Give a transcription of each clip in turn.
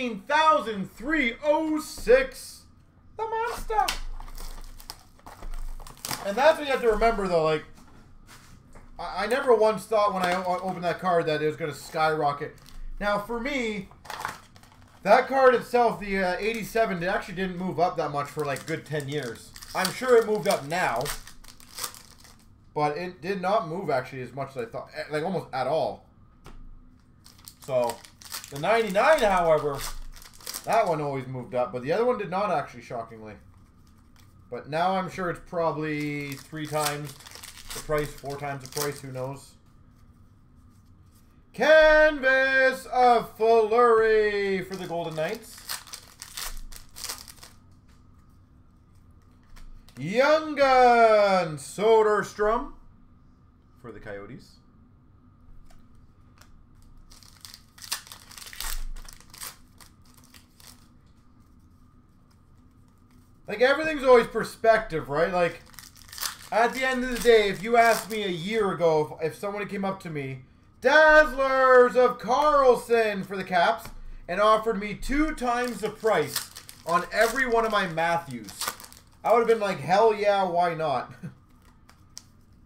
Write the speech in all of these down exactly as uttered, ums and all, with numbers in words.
fifteen thousand three hundred six, the monster. And that's what you have to remember, though. Like, I, I never once thought when I opened that card that it was going to skyrocket. Now, for me, that card itself, the uh, eighty-seven, it actually didn't move up that much for like good ten years. I'm sure it moved up now, but it did not move actually as much as I thought, like almost at all. So, the ninety-nine, however, that one always moved up, but the other one did not actually, shockingly. But now I'm sure it's probably three times the price, four times the price, who knows. Canvas of Flurry for the Golden Knights. Young Gun Soderstrom for the Coyotes. Like, everything's always perspective, right? Like, at the end of the day, if you asked me a year ago, if, if someone came up to me, Dazzlers of Carlson for the Caps, and offered me two times the price on every one of my Matthews, I would have been like, hell yeah, why not?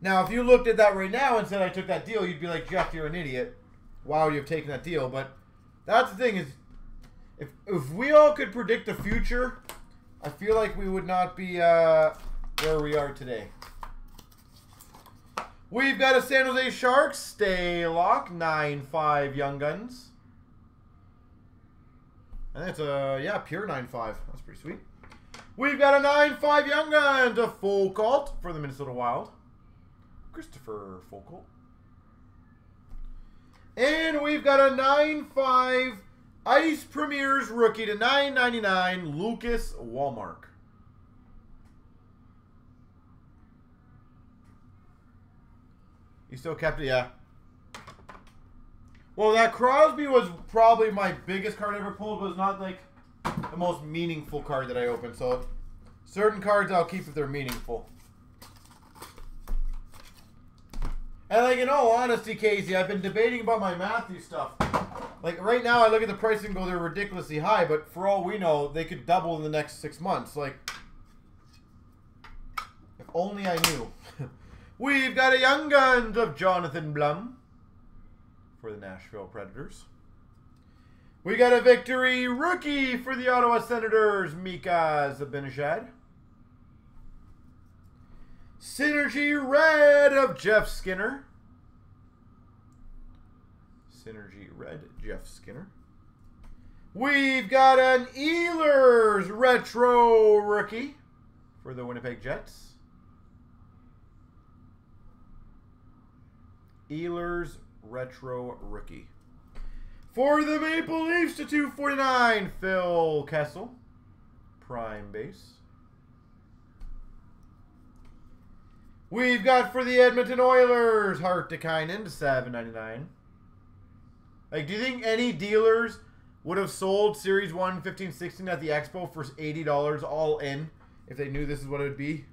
Now, if you looked at that right now and said I took that deal, you'd be like, Jeff, you're an idiot. Why would you have taken that deal? But that's the thing is, if, if we all could predict the future, I feel like we would not be uh, where we are today. We've got a San Jose Sharks, Stalock, nine five Young Guns. And that's a, yeah, pure nine five. That's pretty sweet. We've got a nine five Young Guns, a Foucault for the Minnesota Wild. Christopher Foucault. And we've got a nine five Ice Premier's rookie to nine ninety-nine, Lucas Walmark. You still kept it, yeah. Well, that Crosby was probably my biggest card I ever pulled, but it's not like the most meaningful card that I opened. So, certain cards I'll keep if they're meaningful. And, like, in all honesty, Casey, I've been debating about my Matthew stuff. Like, right now, I look at the price and go, they're ridiculously high, but for all we know, they could double in the next six months. Like, if only I knew. We've got a Young Guns of Jonathan Blum for the Nashville Predators. We got a victory rookie for the Ottawa Senators, Mika Zibanejad. Synergy Red of Jeff Skinner. Synergy Red, Jeff Skinner. We've got an Ehlers Retro rookie for the Winnipeg Jets. Ehlers Retro Rookie. For the Maple Leafs to two forty-nine, Phil Kessel. Prime base. We've got for the Edmonton Oilers, Hart DeKainen to seven ninety-nine. Like, do you think any dealers would have sold Series one, fifteen, sixteen at the Expo for eighty dollars all in if they knew this is what it would be?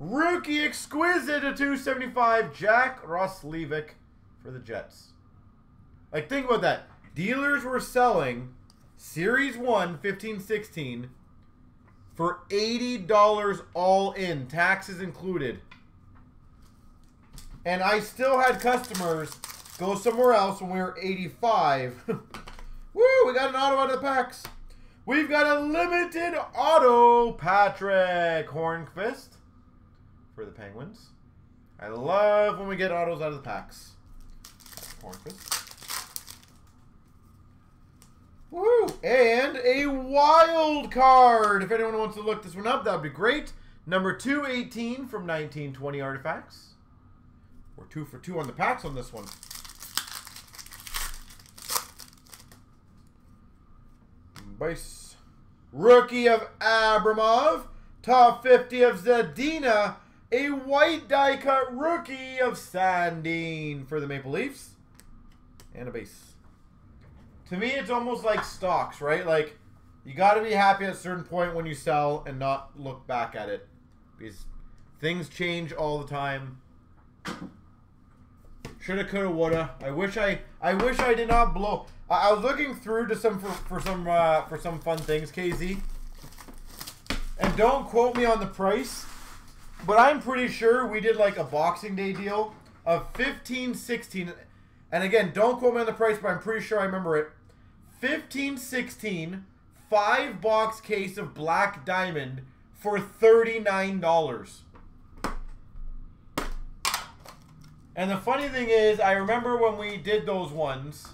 Rookie Exquisite at two seventy-five, Jack Roslovic for the Jets. Like, think about that. Dealers were selling Series one, fifteen, sixteen for eighty dollars all in, taxes included. And I still had customers go somewhere else when we were eighty-five. Woo, we got an auto out of the packs. We've got a limited auto, Patrick Hornqvist for the Penguins. I love when we get autos out of the packs. Woo! And a wild card. If anyone wants to look this one up, that would be great. Number two eighteen from nineteen twenty Artifacts. We're two for two on the packs on this one. Bice. Rookie of Abramov. Top fifty of Zadina. A white die cut rookie of Sandin for the Maple Leafs. And a base. To me, it's almost like stocks, right? Like, you got to be happy at a certain point when you sell and not look back at it. Because things change all the time. Shoulda, coulda, woulda. I wish I, I wish I did not blow. I, I was looking through to some for, for some uh, for some fun things, K Z. And don't quote me on the price, but I'm pretty sure we did like a Boxing Day deal of fifteen sixteen. And again, don't quote me on the price, but I'm pretty sure I remember it. fifteen sixteen, five box case of Black Diamond for thirty-nine dollars. And the funny thing is, I remember when we did those ones,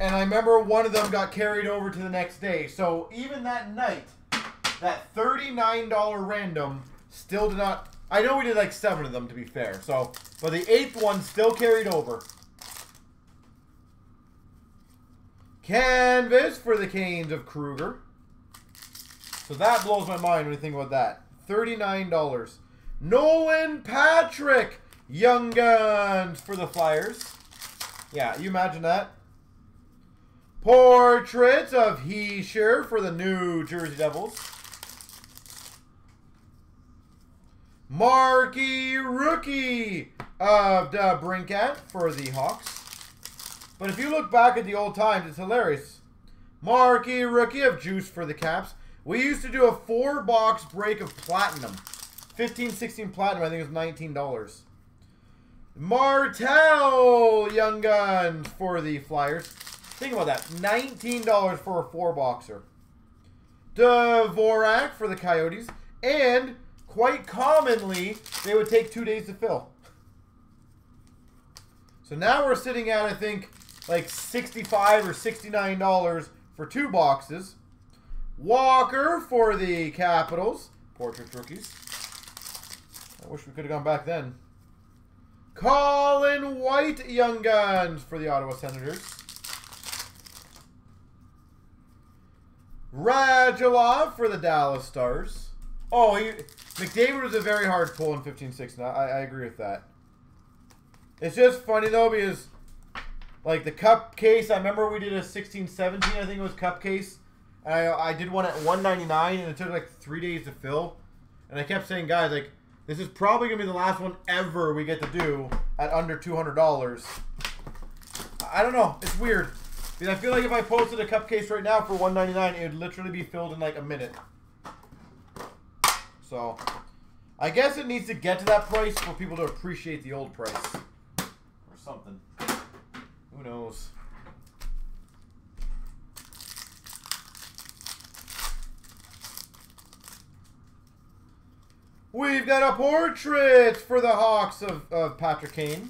and I remember one of them got carried over to the next day. So even that night, that thirty-nine dollar random still did not... I know we did like seven of them, to be fair. So, but the eighth one still carried over. Canvas for the Canes of Kruger. So that blows my mind when you think about that. thirty-nine dollars. Nolan Patrick, Young Guns for the Flyers. Yeah, you imagine that. Portraits of Heisher for the New Jersey Devils. Marquee Rookie of the Brinkat for the Hawks. But if you look back at the old times, it's hilarious. Marquee Rookie of Juice for the Caps. We used to do a four-box break of Platinum. fifteen sixteen Platinum, I think it was nineteen dollars. Martell, Young Guns for the Flyers. Think about that, nineteen dollars for a four-boxer. Dvorak for the Coyotes. And, quite commonly, they would take two days to fill. So now we're sitting at, I think, like sixty-five or sixty-nine dollars for two boxes. Walker for the Capitals. Portrait Rookies. I wish we could have gone back then. Colin White, Young Guns for the Ottawa Senators. Radulov for the Dallas Stars. Oh, he, McDavid was a very hard pull in fifteen sixteen. I, I agree with that. It's just funny, though, because, like, the cup case, I remember we did a sixteen seventeen, I think it was cup case. And I, I did one at one ninety-nine, and it took, like, three days to fill. And I kept saying, guys, like, this is probably going to be the last one ever we get to do at under two hundred dollars. I don't know. It's weird. Because I feel like if I posted a cup case right now for one ninety-nine, it would literally be filled in like a minute. So, I guess it needs to get to that price for people to appreciate the old price. Or something. Who knows? We've got a portrait for the Hawks of, of Patrick Kane.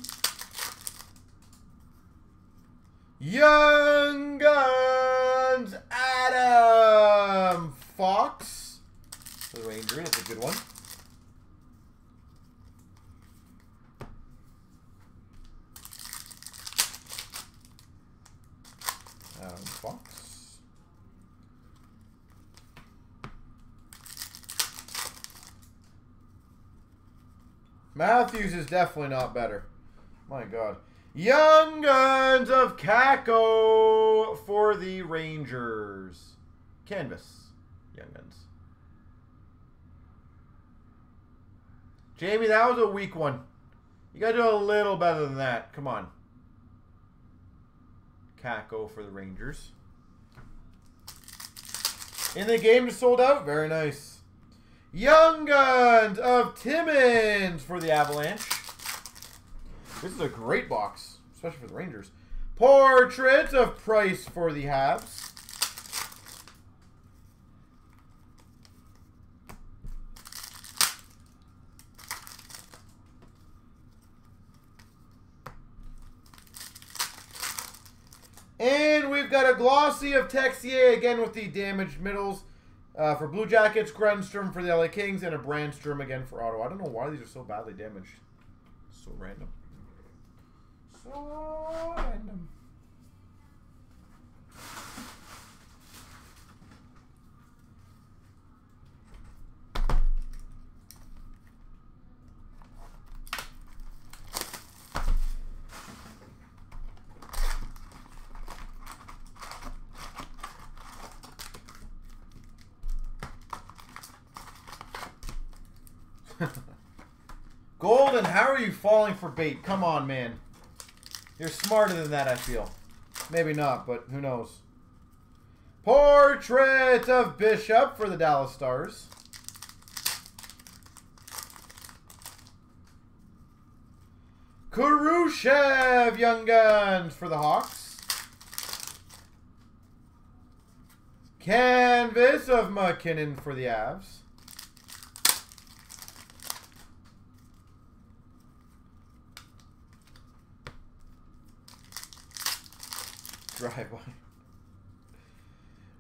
Young Guns Adam Fox for the Rangers. That's a good one. Adam Fox. Matthews is definitely not better. My God. Young Guns of Cacko for the Rangers. Canvas. Young Guns. Jamie, that was a weak one. You got to do a little better than that. Come on. Cacko for the Rangers. In the game is sold out. Very nice. Young Guns of Timmins for the Avalanche. This is a great box, especially for the Rangers. Portraits of Price for the Habs. And we've got a glossy of Texier, again with the damaged middles. Uh, for Blue Jackets, Grenstrom for the L A Kings, and a Brandstrom again for Ottawa. I don't know why these are so badly damaged. So random. So random. Golden, how are you falling for bait? Come on, man. You're smarter than that, I feel. Maybe not, but who knows. Portrait of Bishop for the Dallas Stars. Kurushev, Young Guns for the Hawks. Canvas of McKinnon for the Avs. Drive one.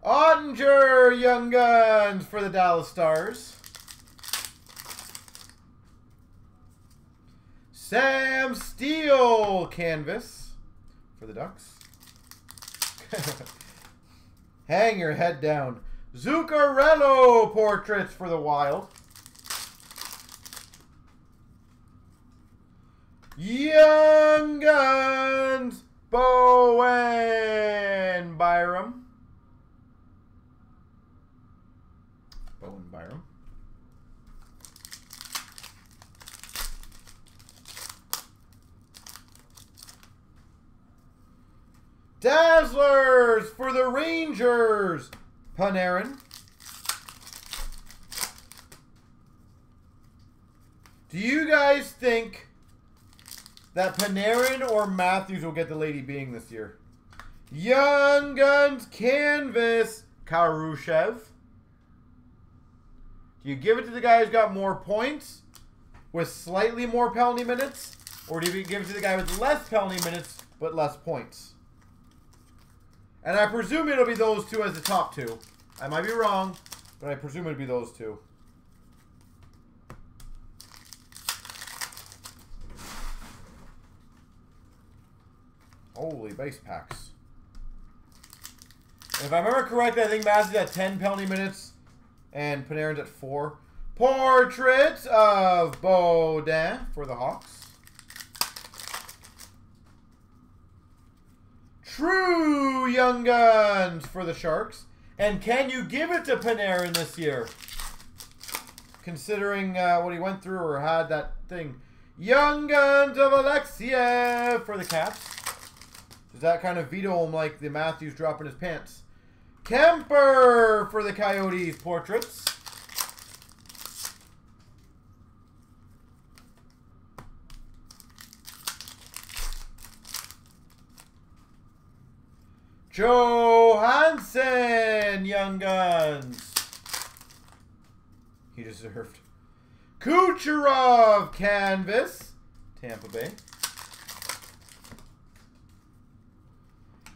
Ottinger, Young Guns for the Dallas Stars. Sam Steele, Canvas for the Ducks. Hang your head down. Zuccarello, Portraits for the Wild. Young Guns, Bowen Byram. Bowen Byram. Dazzlers for the Rangers, Panarin. Do you guys think that Panarin or Matthews will get the Lady Being this year? Young Guns Canvas, Kurushev. Do you give it to the guy who's got more points with slightly more penalty minutes? Or do you give it to the guy with less penalty minutes but less points? And I presume it'll be those two as the top two. I might be wrong, but I presume it'll be those two. Holy base packs. If I remember correctly, I think Matthews at ten penalty minutes and Panarin's at four. Portrait of Baudin for the Hawks. True Young Guns for the Sharks. And can you give it to Panarin this year? Considering uh, what he went through or had that thing. Young Guns of Alexiev for the Caps. Does that kind of veto him like the Matthews dropping his pants? Kemper for the Coyotes Portraits. Johansson, Young Guns. He deserved. Kucherov, Canvas, Tampa Bay.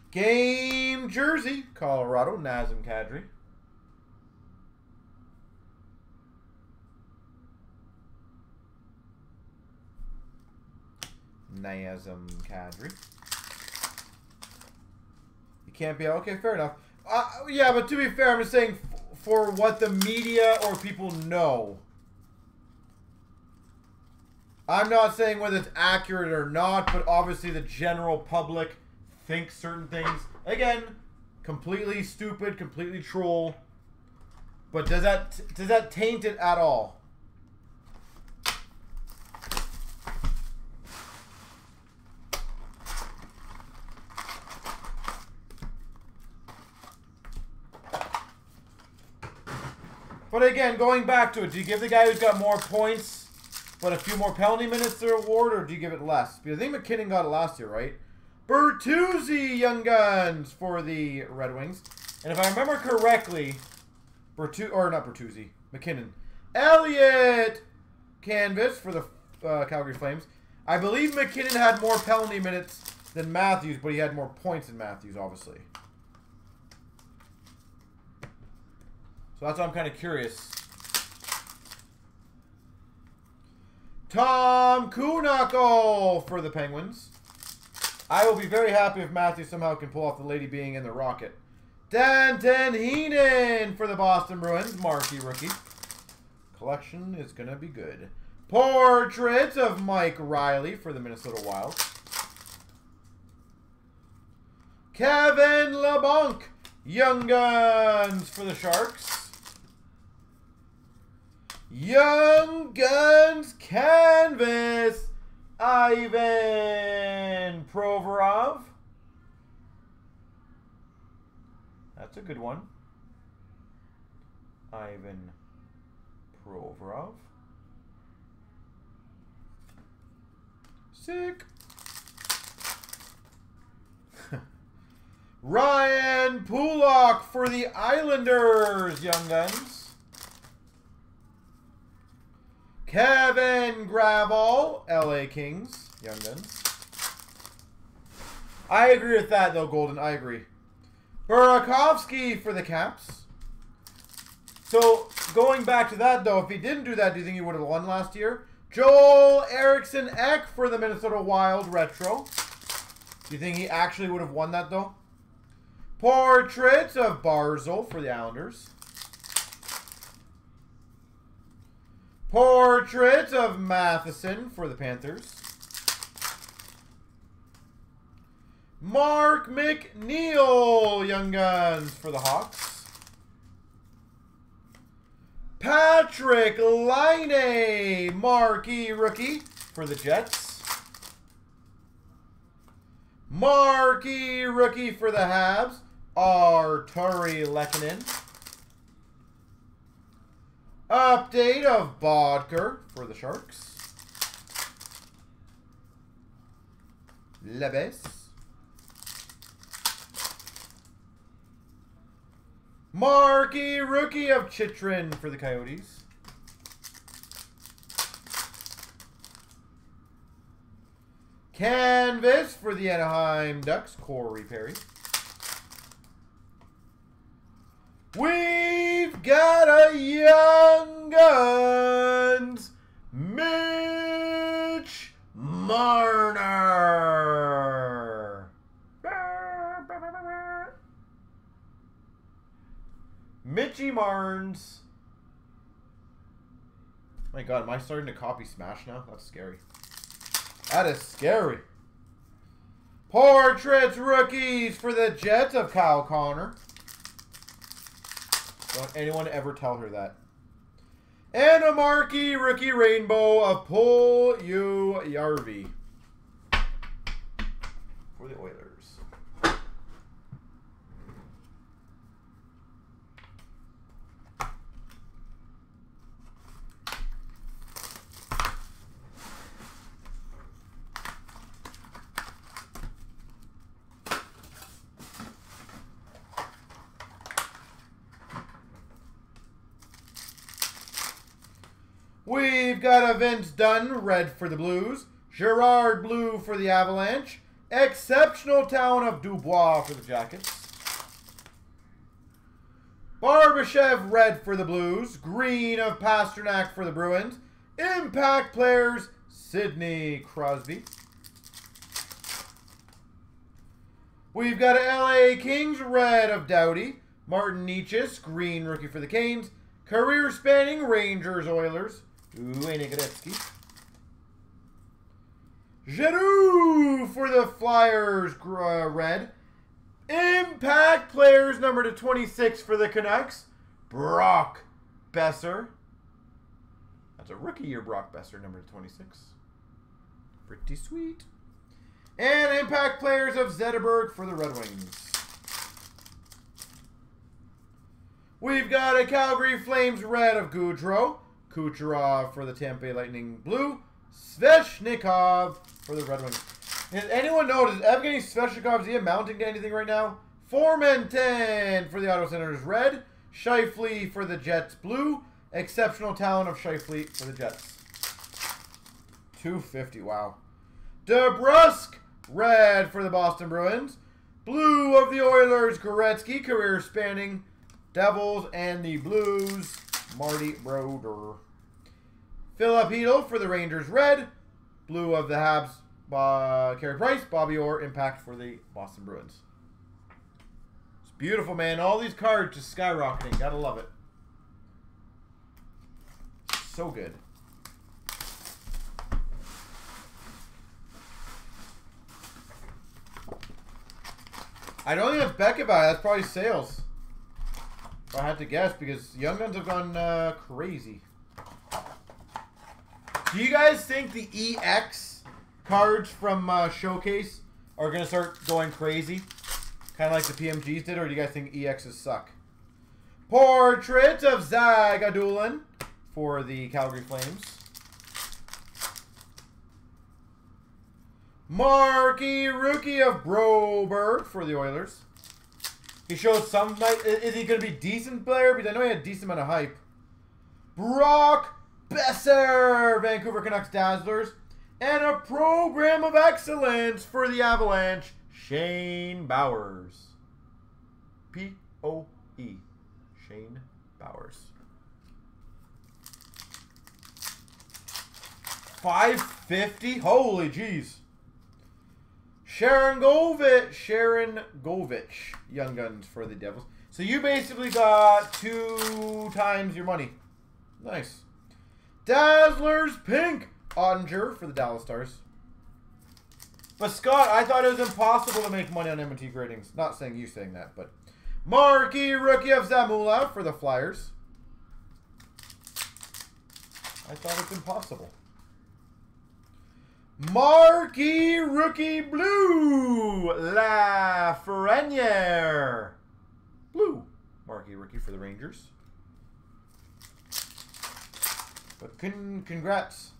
Game jersey, Colorado, Nazem Kadri. Nazem Kadri. Can't be okay. Fair enough. Uh, yeah, but to be fair, I'm just saying f for what the media or people know. I'm not saying whether it's accurate or not, but obviously the general public thinks certain things. Again, completely stupid, completely troll. But does that does that taint it at all? But again, going back to it, do you give the guy who's got more points but a few more penalty minutes the award, or do you give it less? Because I think McKinnon got it last year, right? Bertuzzi, Young Guns for the Red Wings. And if I remember correctly, Bertu or not Bertuzzi, McKinnon. Elliott, Canvas for the uh, Calgary Flames. I believe McKinnon had more penalty minutes than Matthews, but he had more points than Matthews, obviously. So that's why I'm kind of curious. Tom Kuhnackel for the Penguins. I will be very happy if Matthews somehow can pull off the Lady Being in the Rocket. Danton Heinen for the Boston Bruins. Marquee rookie. Collection is going to be good. Portrait of Mike Riley for the Minnesota Wild. Kevin LeBlanc. Young Guns for the Sharks. Young Guns Canvas, Ivan Provorov. That's a good one. Ivan Provorov. Sick. Ryan Pulock for the Islanders, Young Guns. Kevin Gravel, L A Kings, Young Guns. I agree with that, though, Golden. I agree. Burakovsky for the Caps. So, going back to that, though, if he didn't do that, do you think he would have won last year? Joel Eriksson Ek for the Minnesota Wild Retro. Do you think he actually would have won that, though? Portraits of Barzal for the Islanders. Portraits of Matheson for the Panthers. Mark McNeil, Young Guns, for the Hawks. Patrick Laine, marquee rookie for the Jets. Marquee rookie for the Habs, Arturi Lehkonen. Update of Bodker for the Sharks. Lebes. Marquee rookie of Chitrin for the Coyotes. Canvas for the Anaheim Ducks, Corey Perry. We've got a Young Guns, Mitch Marner. Mitchie Marnes. My God, am I starting to copy Smash now? That's scary. That is scary. Portraits rookies for the Jets of Kyle Connor. Don't anyone ever tell her that. And a marquee rookie rainbow of Paul U. Yarvi for the Oilers. We've got a Vince Dunn, red for the Blues. Gerard Blue for the Avalanche. Exceptional Town of Dubois for the Jackets. Barbashev, red for the Blues. Green of Pasternak for the Bruins. Impact players, Sidney Crosby. We've got a L A Kings, red of Doughty. Martin Necas, green rookie for the Canes. Career spanning, Rangers, Oilers. Wayne Gretzky. Giroux for the Flyers, uh, red. Impact players, number to twenty-six for the Canucks. Brock Besser. That's a rookie year, Brock Besser, number to twenty-six. Pretty sweet. And impact players of Zetterberg for the Red Wings. We've got a Calgary Flames, red of Goudreau. Kucherov for the Tampa Bay Lightning Blue. Svechnikov for the Red Wings. Has anyone noticed, Evgeny Svechnikov, is he amounting to anything right now? Formenton for the Ottawa Senators Red. Scheifele for the Jets Blue. Exceptional Talent of Scheifele for the Jets. two fifty, wow. DeBrusk Red for the Boston Bruins. Blue of the Oilers, Goretzky, career spanning Devils and the Blues, Marty Brodeur. Philip Hedl for the Rangers Red. Blue of the Habs, uh, Carey Price. Bobby Orr, Impact for the Boston Bruins. It's beautiful, man. All these cards just skyrocketing. Gotta love it. So good. I don't think that's Beck about it. That's probably sales. I had to guess because Young Guns have gone uh, crazy. Do you guys think the E X cards from uh, Showcase are going to start going crazy? Kind of like the P M Gs did, or do you guys think E Xs suck? Portrait of Zagadulin for the Calgary Flames. Marky Rookie of Broberg for the Oilers. He showed some night. Is he going to be a decent player? Because I know he had a decent amount of hype. Brock Besser, Vancouver Canucks Dazzlers. And a program of excellence for the Avalanche, Shane Bowers. P O E. Shane Bowers. five fifty? Holy jeez. Sharon Govich. Sharon Govich. Young Guns for the Devils. So you basically got two times your money. Nice. Dazzlers Pink. Ottinger for the Dallas Stars. But Scott, I thought it was impossible to make money on M and T gradings. Not saying you saying that, but... Marquee Rookie of Zamula for the Flyers. I thought it's impossible. Marquee Rookie Blue Lafreniere. Blue. Marquee Rookie for the Rangers. But con congrats.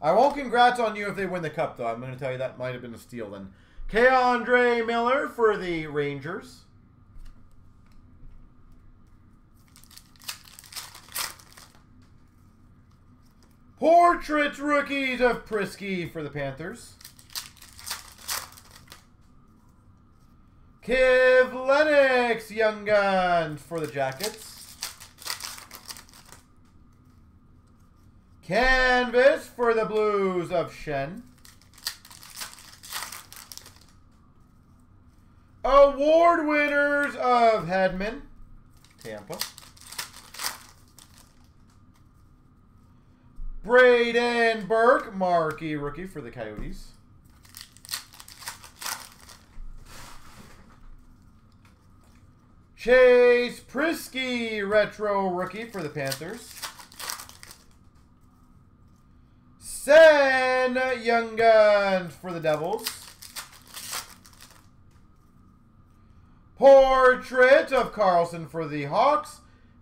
I won't congrats on you if they win the cup, though. I'm going to tell you that might have been a steal then. K'Andre Miller for the Rangers. Portrait Rookies of Prisky for the Panthers. Kiv Lennox, Young Guns for the Jackets. Canvas for the Blues of Shen. Award winners of Hedman, Tampa. Braden Burke, Marquee Rookie for the Coyotes. Chase Prisky, Retro Rookie for the Panthers. Sen, Young Guns for the Devils. Portrait of Carlson for the Hawks.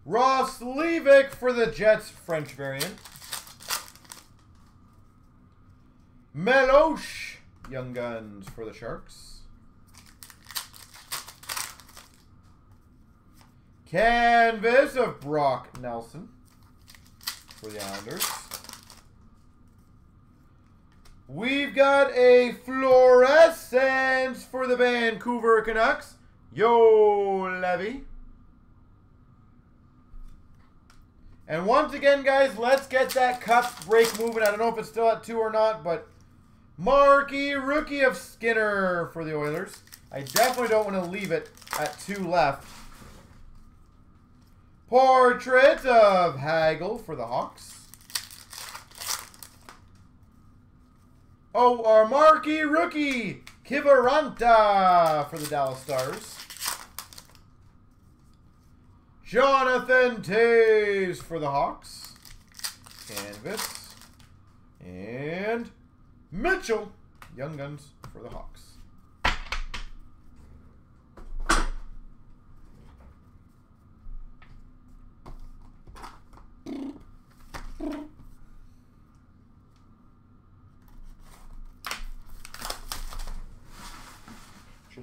Roslovic for the Jets, French variant. Meloche, Young Guns for the Sharks. Canvas of Brock Nelson for the Islanders. We've got a Fluorescence for the Vancouver Canucks. Yo, Levy. And once again, guys, let's get that cup break moving. I don't know if it's still at two or not, but... Marquee Rookie of Skinner for the Oilers. I definitely don't want to leave it at two left. Portrait of Hagel for the Hawks. Oh, our Marquee Rookie Kiviranta for the Dallas Stars. Jonathan Toews for the Hawks. Canvas. And... Mitchell, Young Guns for the Hawks. Should have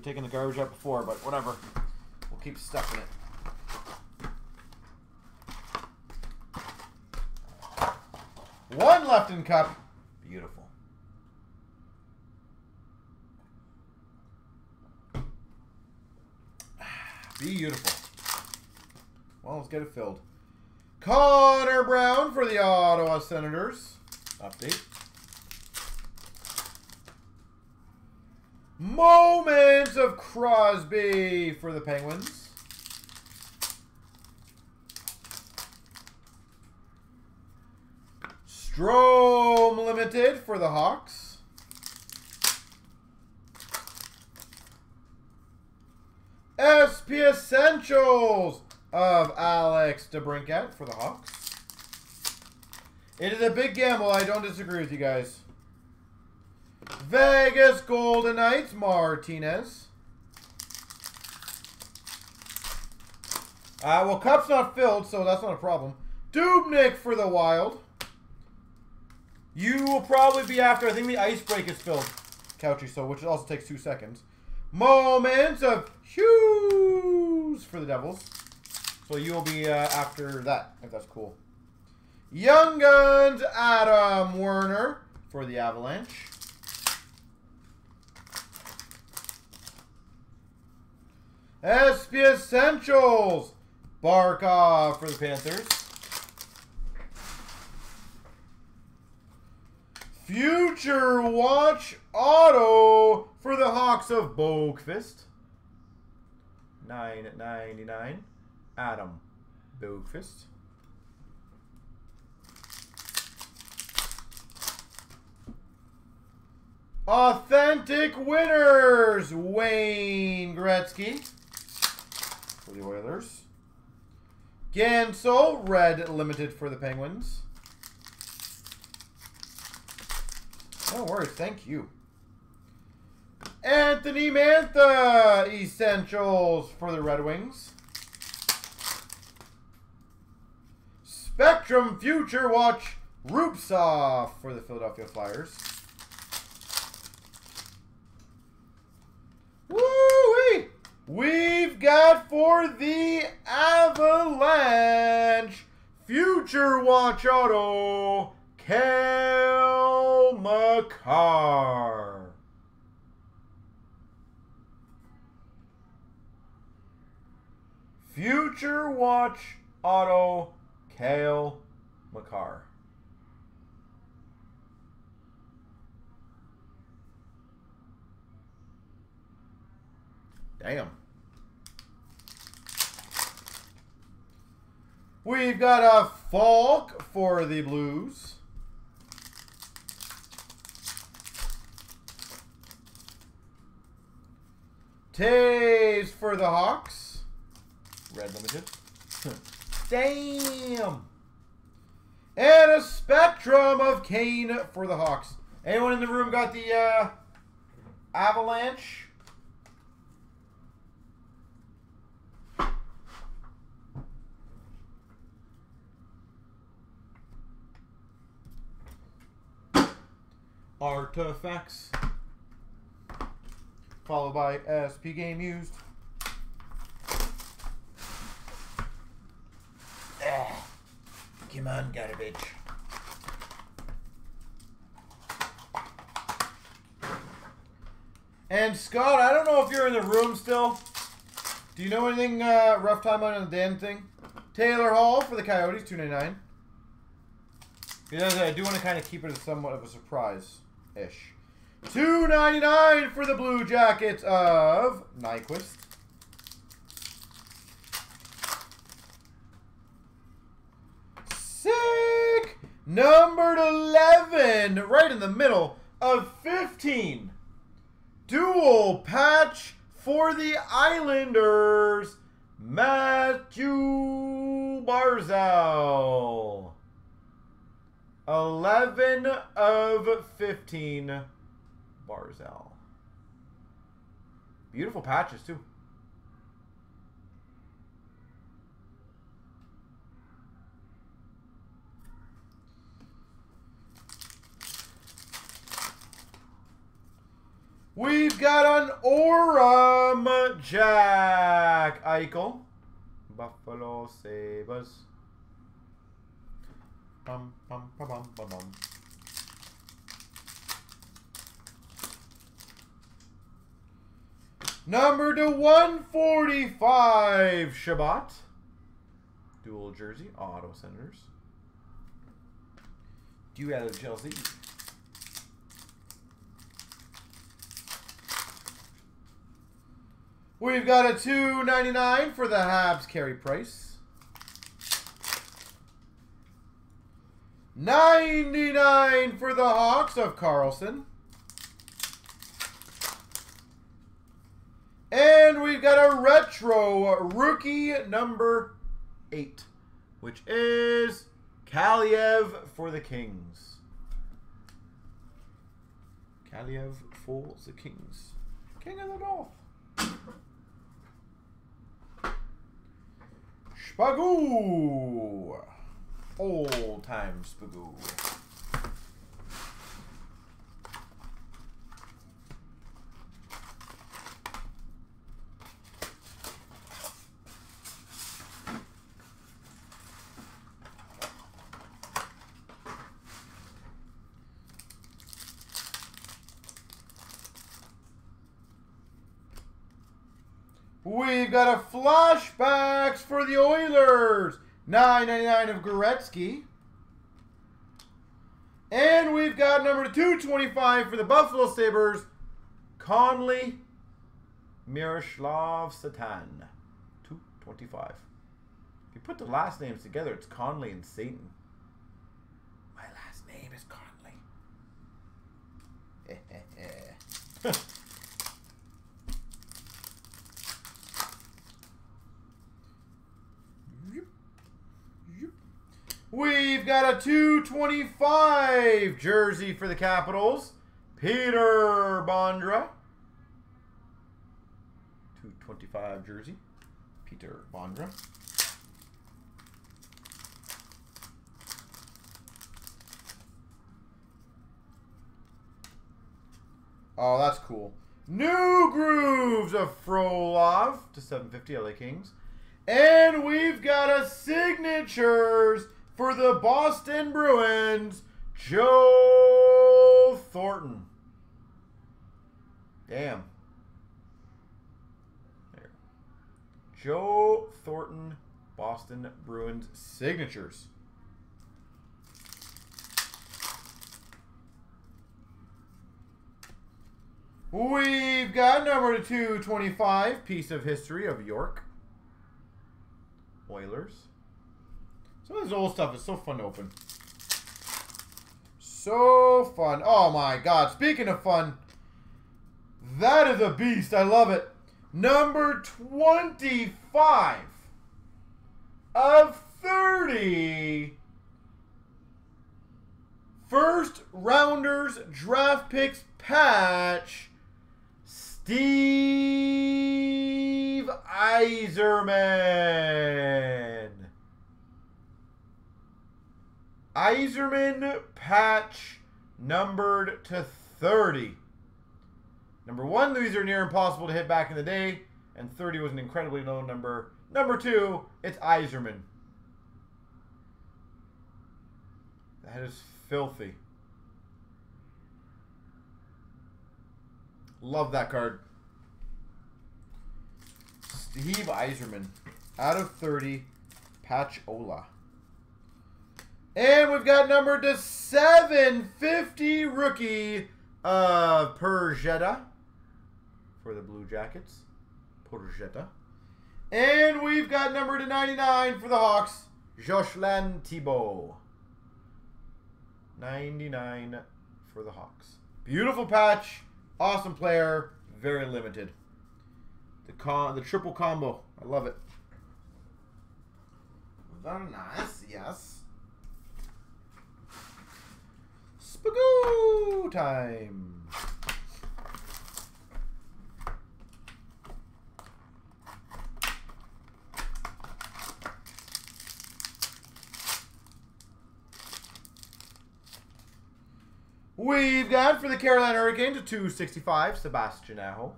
taken the garbage out before, but whatever. We'll keep stuffing it. One left in cup. Beautiful. Beautiful. Well, let's get it filled. Connor Brown for the Ottawa Senators. Update. Moments of Crosby for the Penguins. Strome Limited for the Hawks. S P Essentials of Alex DeBrinkat for the Hawks. It is a big gamble. I don't disagree with you guys. Vegas Golden Knights, Martinez. Uh, well, cup's not filled, so that's not a problem. Dubnik for the Wild. You will probably be after. I think the ice break is filled, Couchy, so which also takes two seconds. Moments of Hughes for the Devils. So you'll be uh, after that, if that's cool. Young Guns, Adam Werner for the Avalanche. S P Essentials, Barkov for the Panthers. Future Watch Auto for the Hawks of Bogfist. nine ninety-nine, Adam Bogfist. Authentic winners, Wayne Gretzky for the Oilers. Gansel, red limited for the Penguins. No worries, thank you. Anthony Mantha, essentials for the Red Wings. Spectrum Future Watch, Rupsaw for the Philadelphia Flyers. Woo-wee! We've got for the Avalanche, Future Watch Auto, Kale McCarr. Future Watch Auto, Kale McCarr. Damn. We've got a Falk for the Blues. Taves for the Hawks. Red limited. Damn. And a Spectrum of Kane for the Hawks. Anyone in the room got the uh, Avalanche? Artifacts. Followed by S P Game Used. Ah, come on, garbage. And Scott, I don't know if you're in the room still. Do you know anything uh, rough timeline on the damn thing? Taylor Hall for the Coyotes, two ninety-nine. Because I do want to kind of keep it as somewhat of a surprise-ish. two ninety-nine for the Blue Jackets of Nyquist. Sick! Numbered eleven, right in the middle of fifteen. Dual patch for the Islanders, Matthew Barzal. eleven of fifteen. Barzal. Beautiful patches, too. We've got an Orem Jack Eichel. Buffalo Sabres. Bum, bum, ba, bum, ba, bum. Number to one forty-five, Shabbat. Dual jersey, Auto Senators. Dual jersey. We've got a two ninety-nine for the Habs, Carey Price. ninety-nine for the Hawks of Carlson. And we've got a retro rookie number eight, which is Kaliev for the Kings. Kaliev for the Kings. King of the North. Spagoo. Old time Spagoo. We've got a flashbacks for the Oilers. nine ninety-nine of Goretzky. And we've got number two twenty-five for the Buffalo Sabres, Conley Miroslav Satan. two twenty-five. If you put the last names together, it's Conley and Satan. My last name is Conley. We've got a two twenty-five jersey for the Capitals. Peter Bondra. two twenty-five jersey. Peter Bondra. Oh, that's cool. New grooves of Frolov to seven fifty L A Kings. And we've got a signatures for the Boston Bruins, Joe Thornton. Damn. There. Joe Thornton, Boston Bruins signatures. We've got number two twenty-five, piece of history of York. Oilers. Some of this old stuff is so fun to open. So fun. Oh my god. Speaking of fun, that is a beast. I love it. Number twenty-five of thirty. First rounders draft picks patch. Steve Yzerman. Yzerman patch numbered to thirty. Number one, these are near impossible to hit back in the day, and thirty was an incredibly low number. Number two, it's Yzerman. That is filthy. Love that card. Steve Yzerman. Out of thirty. Patchola. And we've got number to seven fifty rookie of Perjeta for the Blue Jackets. Perjeta. And we've got number to ninety-nine for the Hawks. Jocelyn Thibault. ninety-nine for the Hawks. Beautiful patch. Awesome player, very limited. The con the triple combo. I love it. Very nice, yes. Spagoo time. We've got for the Carolina Hurricanes to two sixty-five, Sebastian Aho.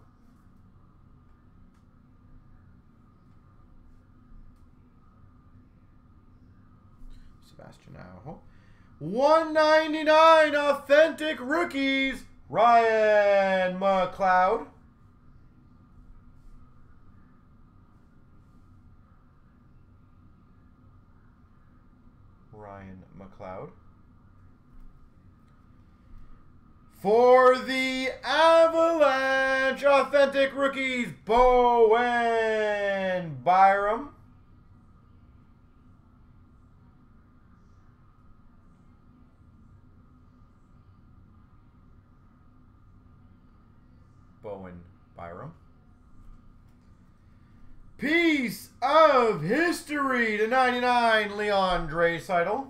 Sebastian Aho. one ninety-nine authentic rookies, Ryan McLeod. Ryan McLeod. For the Avalanche, authentic rookies, Bowen Byram. Bowen Byram. Piece of history to ninety-nine, Leon Draisaitl.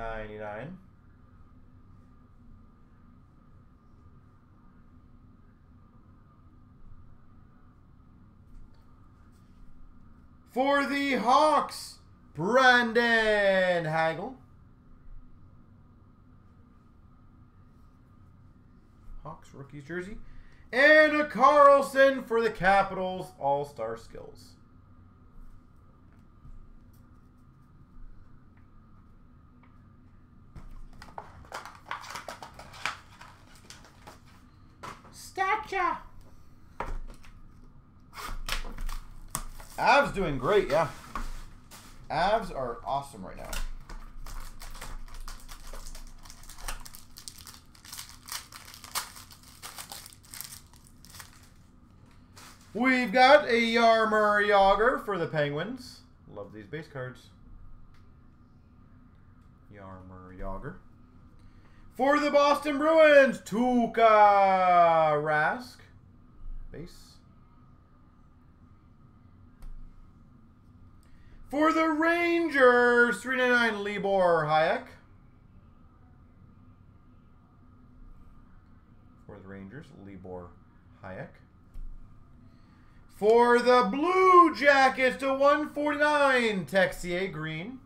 ninety-nine. For the Hawks, Brendan Hagel. Hawks rookies jersey. And a Carlson for the Capitals All-Star Skills. Stacha! Avs doing great, yeah. Avs are awesome right now. We've got a Yarmer Yager for the Penguins. Love these base cards. Yarmer Yager. For the Boston Bruins, Tuukka Rask. Base. For the Rangers, three ninety-nine Libor Hayek. For the Rangers, Libor Hayek. For the Blue Jackets to one forty-nine, Texier Green.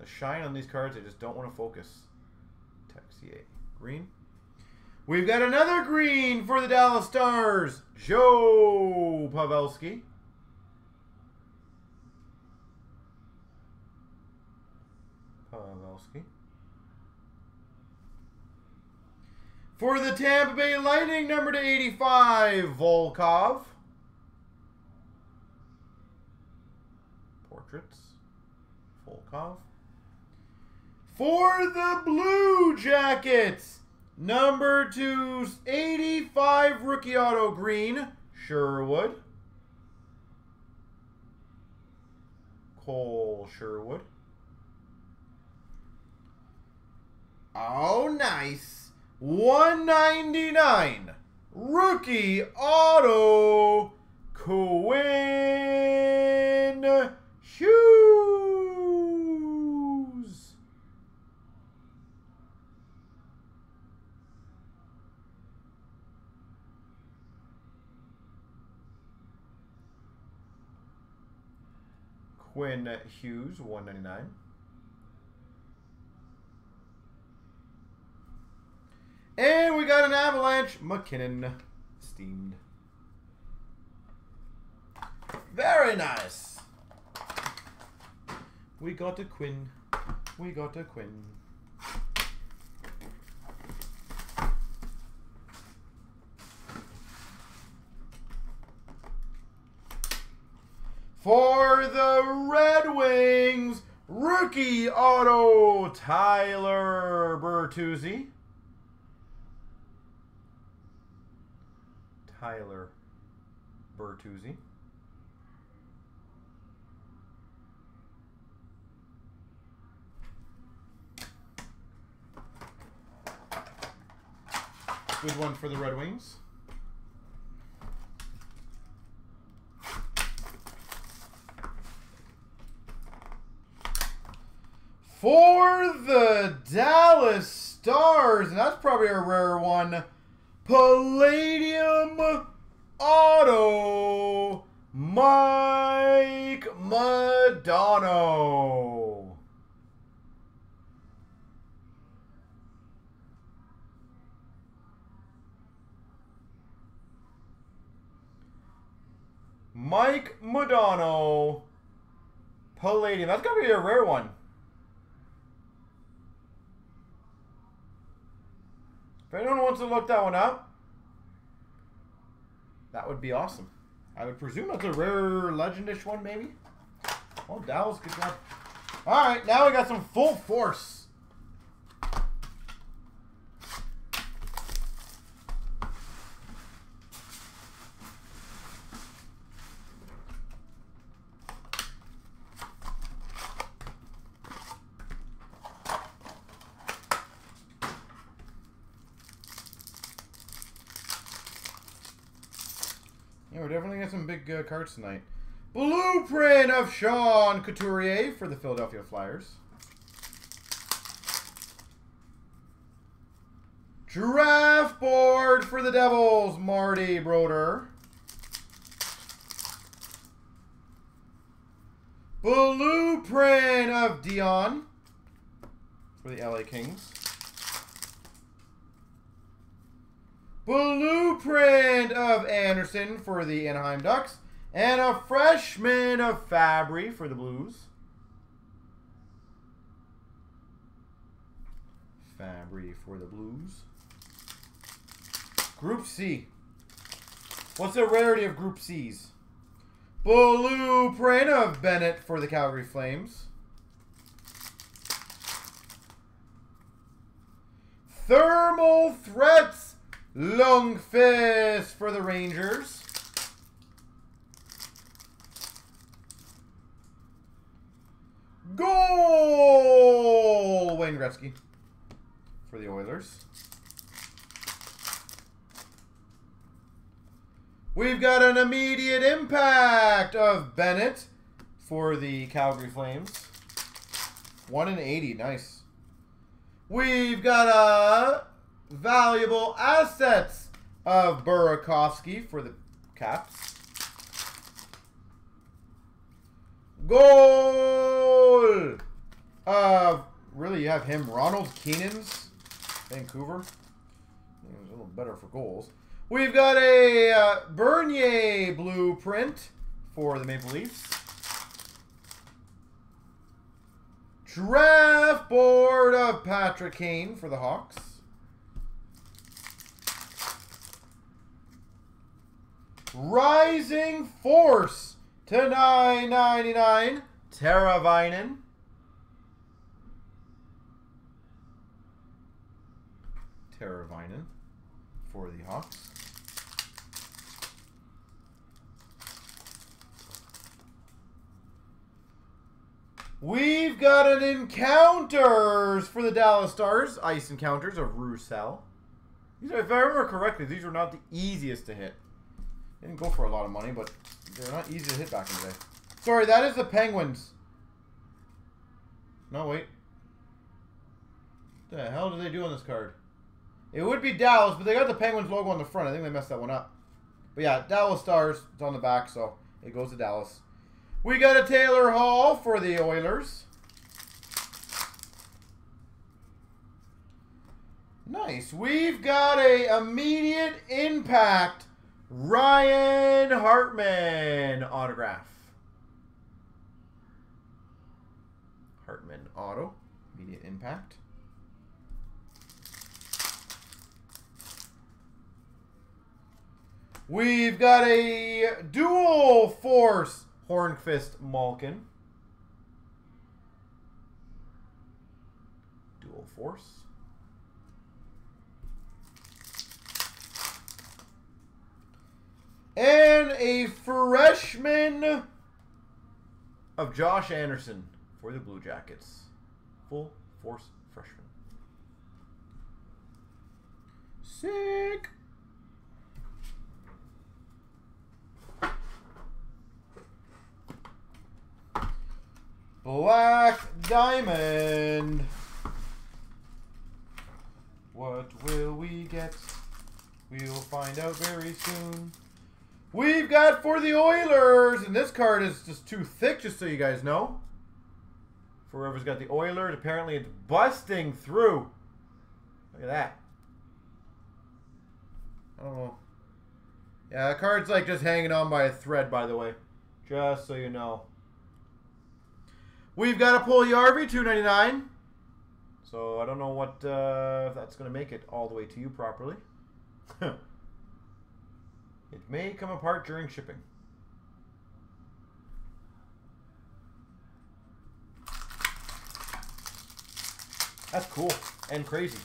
The shine on these cards, I just don't want to focus. Texier Green. We've got another green for the Dallas Stars, Joe Pavelski. Pavelski. For the Tampa Bay Lightning, number to eighty-five, Volkov. Portraits, Volkov. For the Blue Jackets, number to eighty-five, rookie auto green, Sherwood. Cole Sherwood. Oh, nice. one ninety-nine rookie auto Quinn Hughes. Quinn Hughes, one ninety-nine. And we got an Avalanche McKinnon steamed. Very nice. We got a Quinn. We got a Quinn. For the Red Wings, rookie auto Tyler Bertuzzi. Tyler Bertuzzi. Good one for the Red Wings. For the Dallas Stars, and that's probably a rare one, Palladium auto Mike Modano. Mike Modano Palladium. That's gonna be a rare one. If anyone wants to look that one up, that would be awesome. I would presume that's a rare legendish one, maybe. Oh, Dallas, good job. All right, now we got some full force. We're definitely got some big uh, cards tonight. Blueprint of Sean Couturier for the Philadelphia Flyers. Draft board for the Devils, Marty Broder. Blueprint of Dion for the L A Kings. Blueprint of Anderson for the Anaheim Ducks. And a freshman of Fabry for the Blues. Fabry for the Blues. Group C. What's the rarity of Group C's? Blueprint of Bennett for the Calgary Flames. Thermal Threats Lungfist for the Rangers. Goal! Wayne Gretzky for the Oilers. We've got an immediate impact of Bennett for the Calgary Flames. one in eighty. Nice. We've got a valuable assets of Burakovsky for the Caps. Goal! Uh, really, you have him. Ronald Keenan's Vancouver. He was a little better for goals. We've got a uh, Bernier blueprint for the Maple Leafs. Draft board of Patrick Kane for the Hawks. Rising Force to nine ninety-nine, Tara Vinen. Tara Vinen for the Hawks. We've got an Encounters for the Dallas Stars. Ice Encounters of Roussel. These are, if I remember correctly, these were not the easiest to hit. Didn't go for a lot of money, but they're not easy to hit back in the day. Sorry, that is the Penguins. No, wait. What the hell did they do on this card? It would be Dallas, but they got the Penguins logo on the front. I think they messed that one up. But yeah, Dallas Stars. It's on the back, so it goes to Dallas. We got a Taylor Hall for the Oilers. Nice. We've got a immediate impact Ryan Hartman autograph. Hartman auto. Immediate impact. We've got a dual force Hornqvist Malkin. Dual force. And a freshman of Josh Anderson for the Blue Jackets. Full force freshman. Sick. Black Diamond. What will we get? We will find out very soon. We've got for the Oilers, and this card is just too thick, just so you guys know. For whoever's got the Oilers, apparently it's busting through. Look at that. I don't know. Yeah, the card's like just hanging on by a thread, by the way. Just so you know. We've got a Puljujarvi, two ninety-nine. So I don't know what uh, if that's going to make it all the way to you properly. It may come apart during shipping. That's cool and crazy.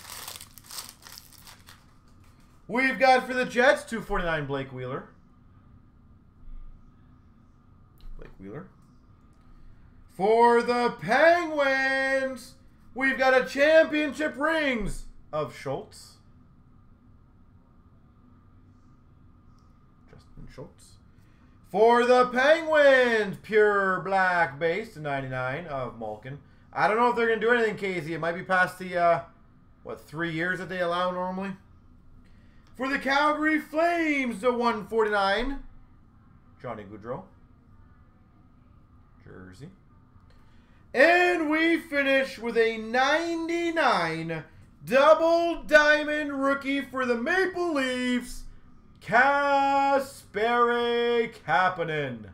We've got for the Jets, two forty-nine Blake Wheeler. Blake Wheeler. For the Penguins, we've got a championship rings of Schultz. Schultz. For the Penguins, pure black base to ninety-nine of Malkin. I don't know if they're going to do anything, Casey. It might be past the, uh, what, three years that they allow normally. For the Calgary Flames to one forty-nine, Johnny Gaudreau, jersey. And we finish with a ninety-nine double diamond rookie for the Maple Leafs, Kasperi Kapanen.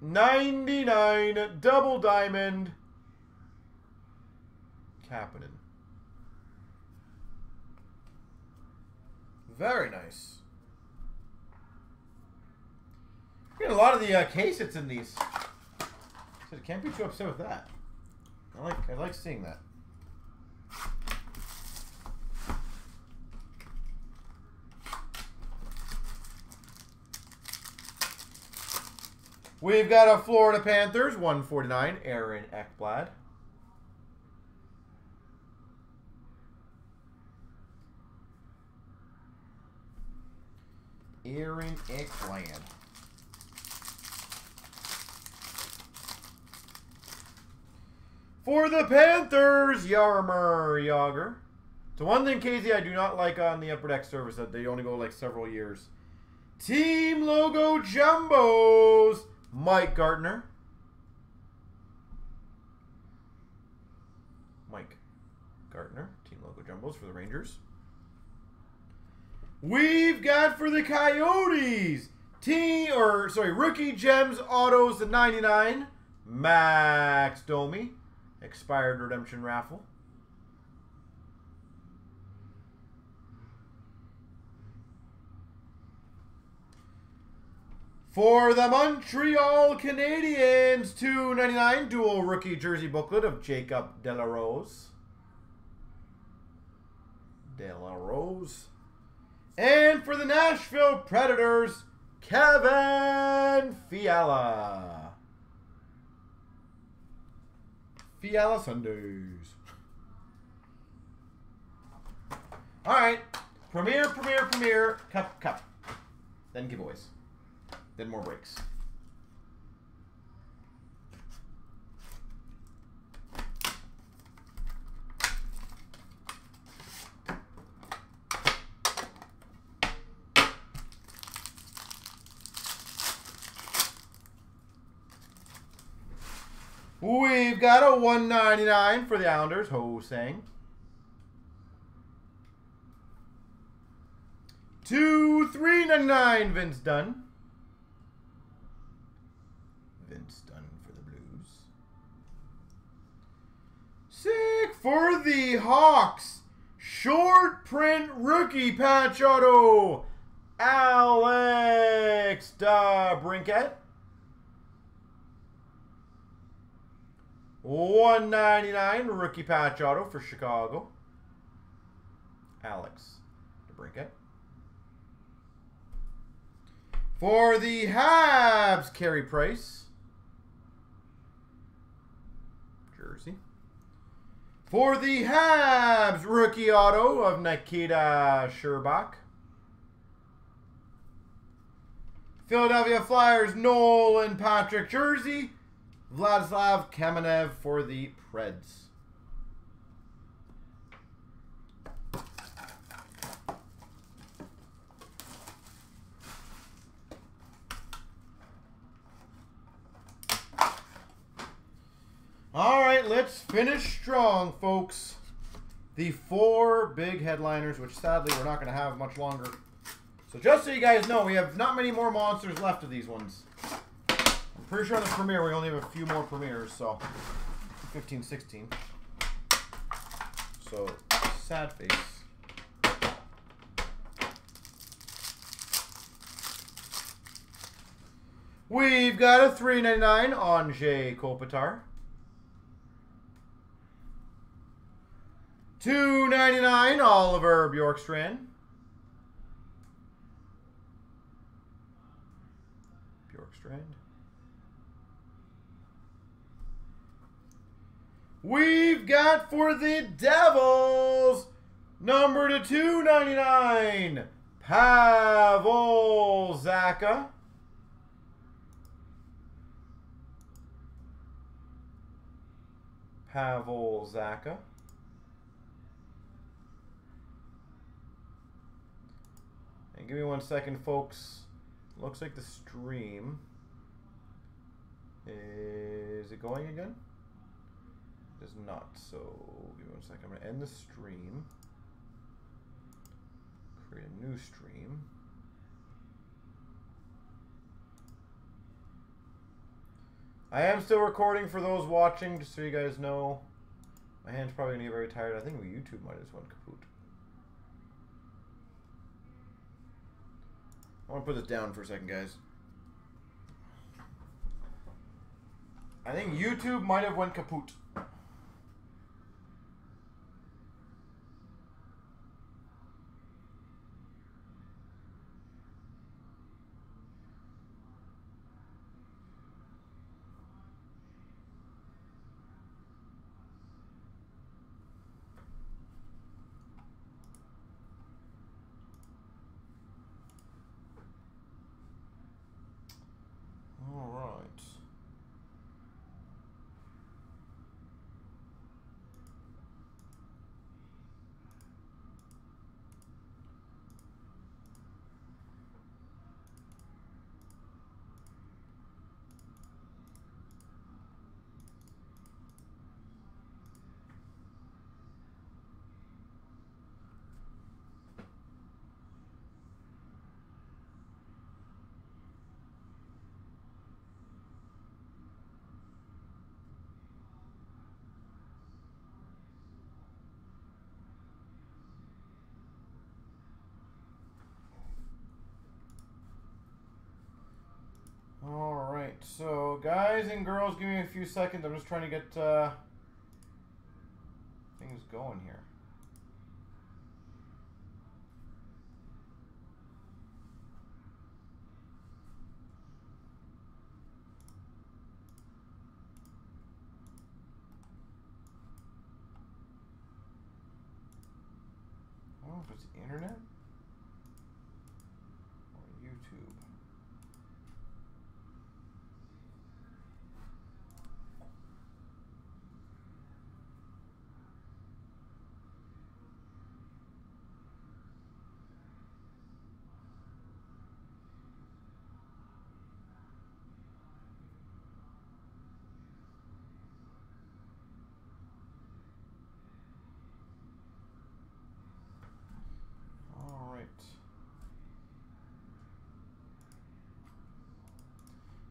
ninety-nine double diamond Kapanen. Very nice. Get a lot of the uh, case hits in these. So can't be too upset with that. I like I like seeing that. We've got a Florida Panthers one forty-nine, Aaron Ekblad. Aaron Ekblad. For the Panthers, Jaromir Jagr. So one thing, Casey, I do not like on the Upper Deck service that they only go like several years. Team logo jumbos, Mike Gartner. Mike Gartner, team logo jumbos for the Rangers. We've got for the Coyotes, team or sorry, rookie gems autos to ninety-nine, Max Domi. Expired redemption raffle. For the Montreal Canadiens, two ninety-nine dual rookie jersey booklet of Jacob De La Rose. De La Rose. And for the Nashville Predators, Kevin Fiala. Fiala Sundays. All right. Premier, premier, premier. Cup, cup. Then giveaways. Then more breaks. We've got a one ninety-nine for the Islanders, Ho Sang. Two three ninety-nine, Vince Dunn. Vince Dunn for the Blues. Sick for the Hawks. Short print rookie patch auto, Alex DeBrincat. one ninety-nine rookie patch auto for Chicago, Alex DeBrincat. For the Habs, Carey Price, jersey. For the Habs, rookie auto of Nikita Sherbak. Philadelphia Flyers, Nolan Patrick jersey. Vladislav Kamenev for the Preds. All right, let's finish strong, folks. The four big headliners, which sadly we're not going to have much longer. So just so you guys know, we have not many more monsters left of these ones. Pretty sure on the premiere we only have a few more premieres, so fifteen, sixteen. So sad face. We've got a three ninety-nine Anze Kopitar. two ninety-nine Oliver Bjorkstrand. Bjorkstrand. We've got for the Devils, number to two ninety-nine, Pavel Zaka. Pavel Zaka. And give me one second, folks. Looks like the stream. Is it going again? It is not, so give me one second. I'm going to end the stream. Create a new stream. I am still recording for those watching, just so you guys know. My hand's probably going to get very tired. I think YouTube might just went kaput. I want to put this down for a second, guys. I think YouTube might have went kaput. So, guys and girls, give me a few seconds. I'm just trying to get uh, things going here. I don't know if it's the internet.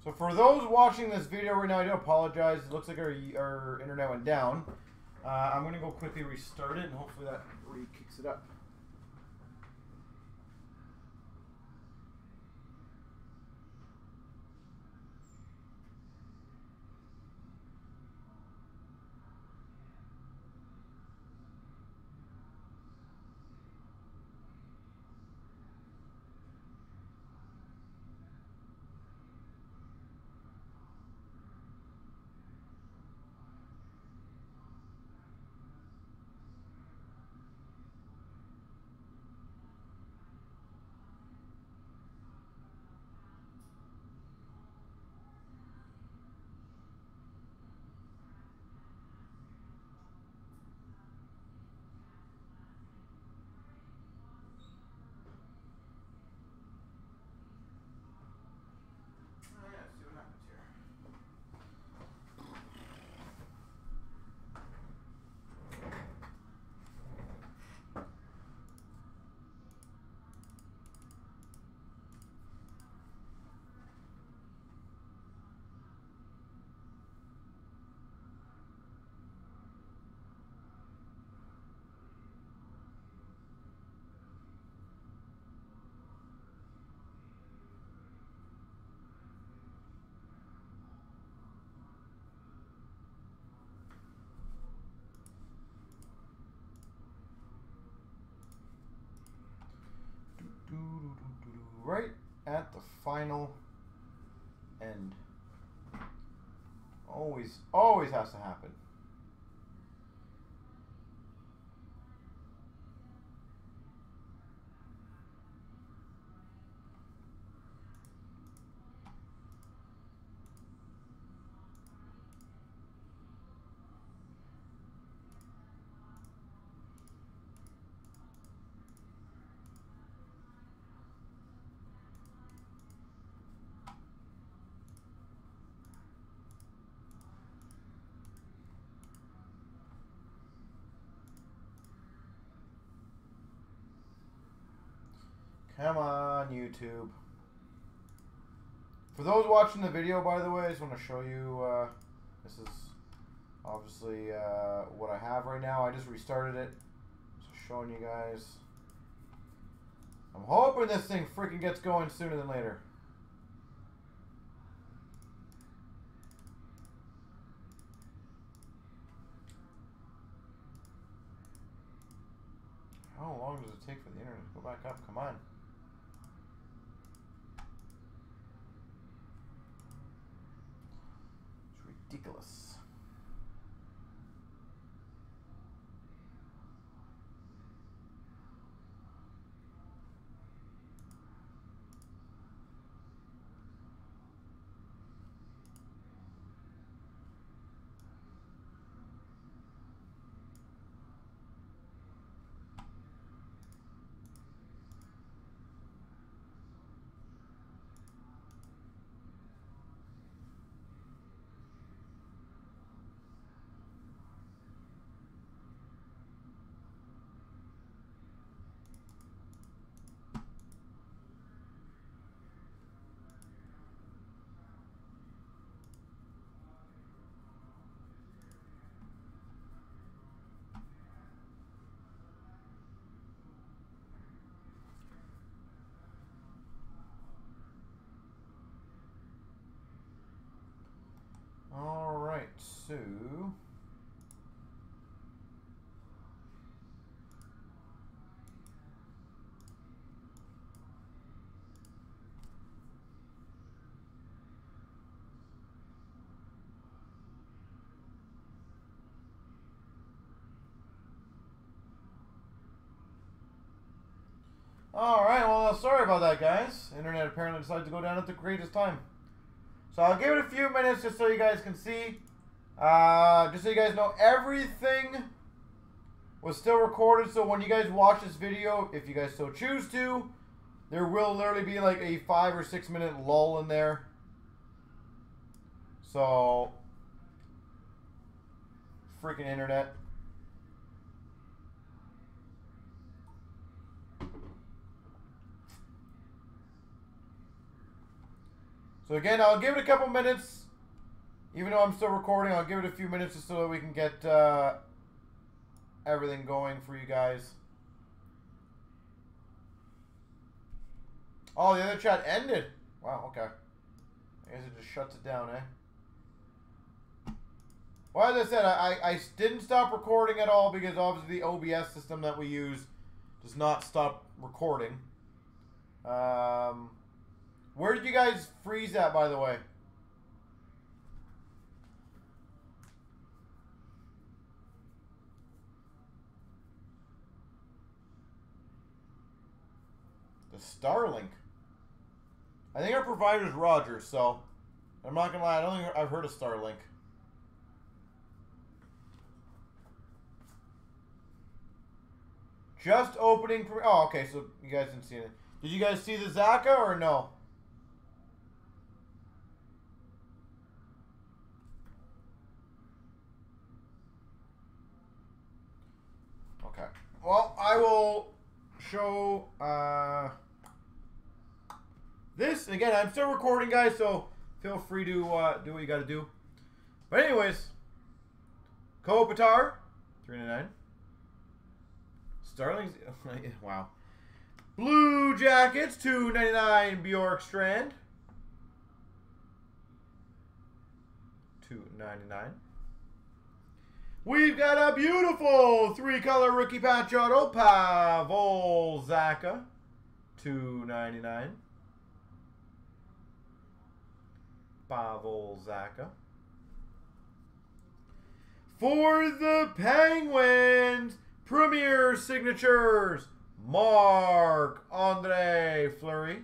So for those watching this video right now, I do apologize. It looks like our, our internet went down. Uh, I'm going to go quickly restart it, and hopefully that re-kicks it up. Right at the final end. Always, always has to happen. Come on, YouTube. For those watching the video, by the way, I just want to show you, uh, this is obviously uh, what I have right now. I just restarted it. Just showing you guys. I'm hoping this thing freaking gets going sooner than later. How long does it take for the internet to go back up? Come on. Ridiculous. So, all right, well, sorry about that, guys. Internet apparently decided to go down at the greatest time. So I'll give it a few minutes just so you guys can see. Uh, just so you guys know, everything was still recorded, so when you guys watch this video, if you guys so choose to, there will literally be like a five or six minute lull in there. So, freaking internet. So again, I'll give it a couple minutes. Even though I'm still recording, I'll give it a few minutes just so that we can get uh, everything going for you guys. Oh, the other chat ended. Wow, okay. I guess it just shuts it down, eh? Well, as I said, I, I didn't stop recording at all because obviously the O B S system that we use does not stop recording. Um, where did you guys freeze at, by the way? Starlink. I think our provider's Roger, so I'm not gonna lie, I don't think I've heard of Starlink. Just opening. Oh, okay, so you guys didn't see it. Did you guys see the Zaka or no? Okay. Well, I will show. Uh, This, again, I'm still recording, guys, so feel free to uh, do what you got to do. But anyways, Kopitar, three ninety-nine. Starlings, wow. Blue Jackets, two ninety-nine, Bjorkstrand. two ninety-nine. We've got a beautiful three-color rookie patch auto, Pavel Zaka, two ninety-nine. Pavel Zaka. For the Penguins, Premier Signatures, Marc-Andre Fleury.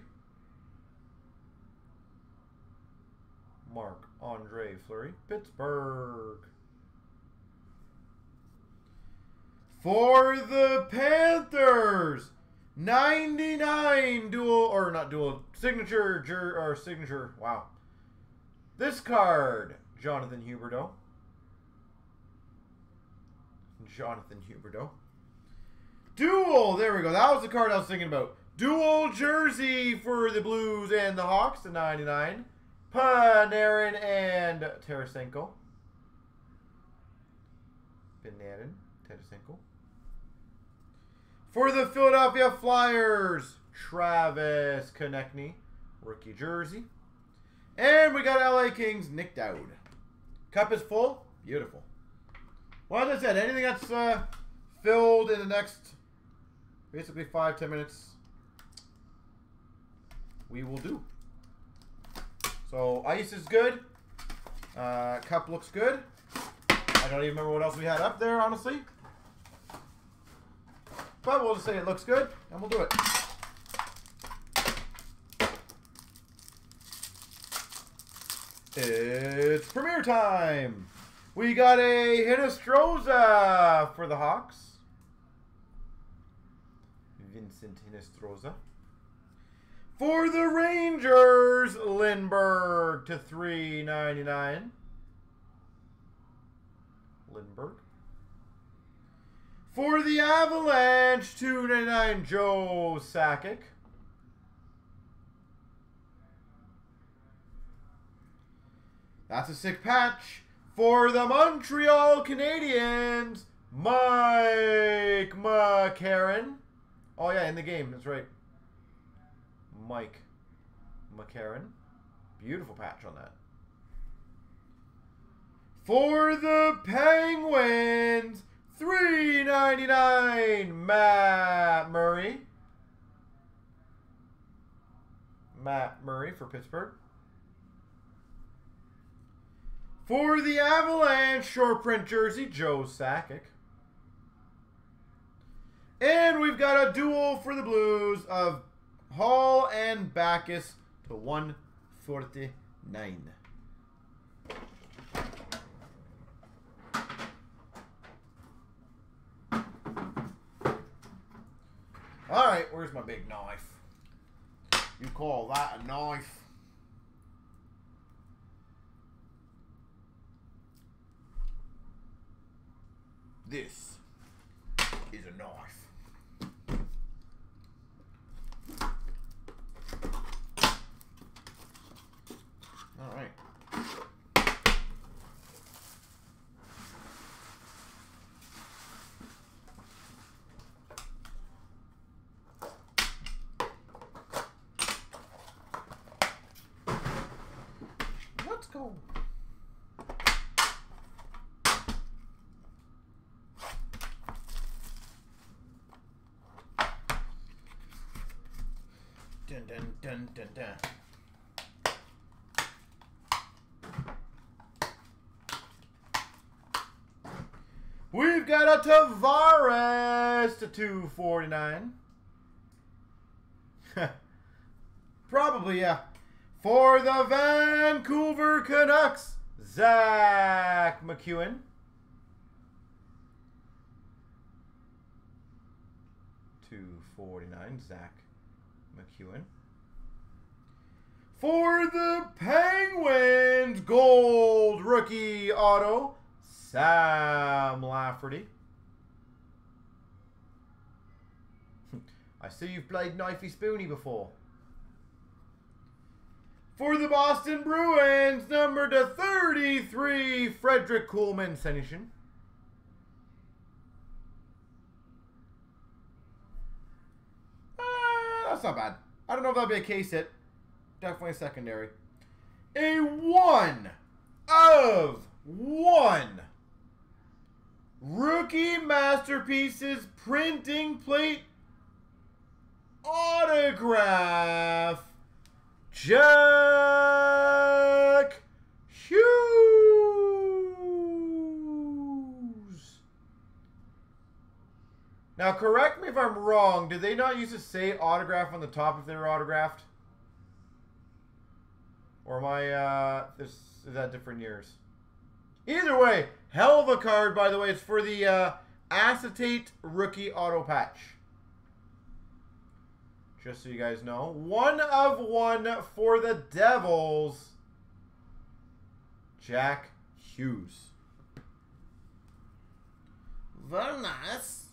Marc-Andre Fleury, Pittsburgh. For the Panthers, ninety-nine dual, or not dual, signature, jur, or signature, wow. This card, Jonathan Huberdeau. Jonathan Huberdeau. Duel! There we go. That was the card I was thinking about. Dual jersey for the Blues and the Hawks, the ninety-nine. Panarin and Tarasenko. Panarin, Tarasenko. For the Philadelphia Flyers, Travis Konechny, rookie jersey. And we got L A Kings, Nick Dowd. Cup is full. Beautiful. Well, as I said, anything that's uh, filled in the next basically five, ten minutes, we will do. So ice is good. Uh, cup looks good. I don't even remember what else we had up there, honestly. But we'll just say it looks good, and we'll do it. It's premiere time. We got a Hinostroza for the Hawks. Vincent Hinostroza. For the Rangers, Lindbergh to three ninety-nine. Lindbergh. For the Avalanche, two ninety-nine, Joe Sakic. That's a sick patch. For the Montreal Canadiens, Mike McCarron. Oh yeah, in the game, that's right. Mike McCarron. Beautiful patch on that. For the Penguins, three ninety-nine, Matt Murray. Matt Murray for Pittsburgh. For the Avalanche, short print jersey, Joe Sakic. And we've got a duel for the Blues of Hall and Backus to one forty-nine. All right, where's my big knife? You call that a knife? This is a knife. All right. Let's go. Dun, dun, dun, dun, dun. We've got a Tavares to two forty-nine. Probably, yeah. For the Vancouver Canucks, Zach McEwen. two forty-nine, Zach McEwen. For the Penguins, gold rookie auto, Sam Lafferty. I see you've played Knifey Spoonie before. For the Boston Bruins, number to thirty-three, Frederick Coolman Senishin. That's not bad. I don't know if that'll be a case hit. Definitely secondary. A one of one rookie masterpieces printing plate autograph. Jack Hughes. Now, correct me if I'm wrong. Did they not used to say autograph on the top if they were autographed? Or am I, uh, this, is that different years? Either way, hell of a card, by the way. It's for the uh, acetate rookie auto patch. Just so you guys know. One of one for the Devils. Jack Hughes. Very nice.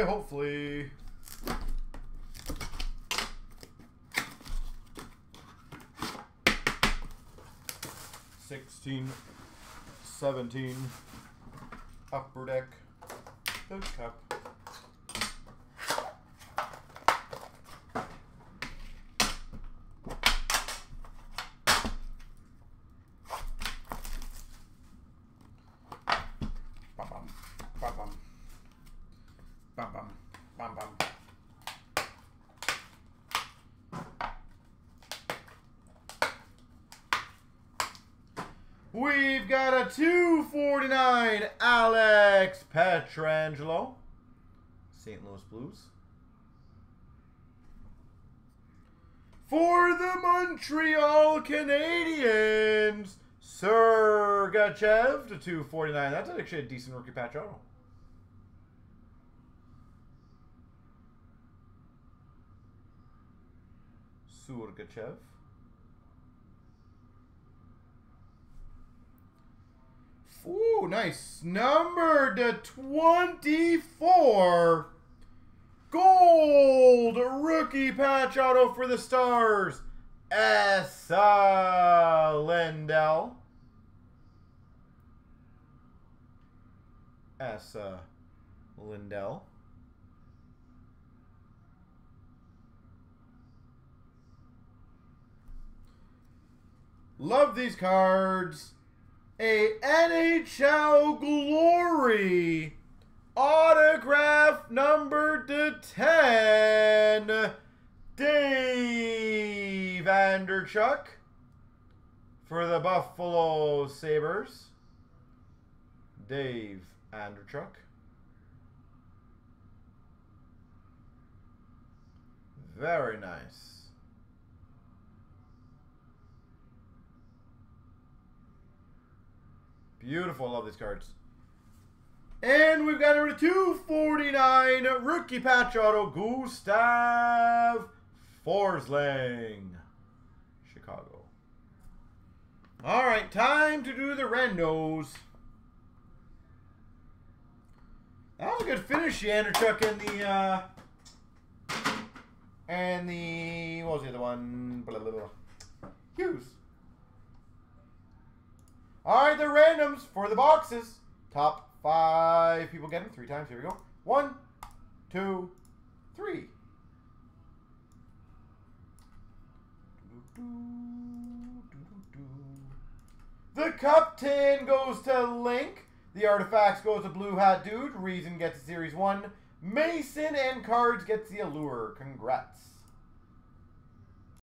way, hopefully. sixteen, seventeen, upper deck, the cup. We've got a two forty-nine Alex Petrangelo, Saint Louis Blues. For the Montreal Canadiens, Sergachev to two forty-nine. That's actually a decent rookie patch auto. Sergachev. Ooh, nice. Number to twenty-four. Gold rookie patch auto for the Stars. Esa Lindell. Esa Lindell. Love these cards. A N H L Glory autograph number to ten, Dave Anderchuk for the Buffalo Sabres. Dave Anderchuk. Very nice. Beautiful, love these cards. And we've got a two forty-nine rookie patch auto, Gustav Forsling, Chicago. All right, time to do the Rendos. That was a good finish, Anderchuk, and the uh, and the what was the other one? Blah, blah, blah. Hughes. All right, the randoms for the boxes. Top five people get them three times. Here we go. One, two, three. The Cup tin goes to Link. The Artifacts goes to Blue Hat Dude. Reason gets a Series one. Mason and Cards gets the Allure. Congrats.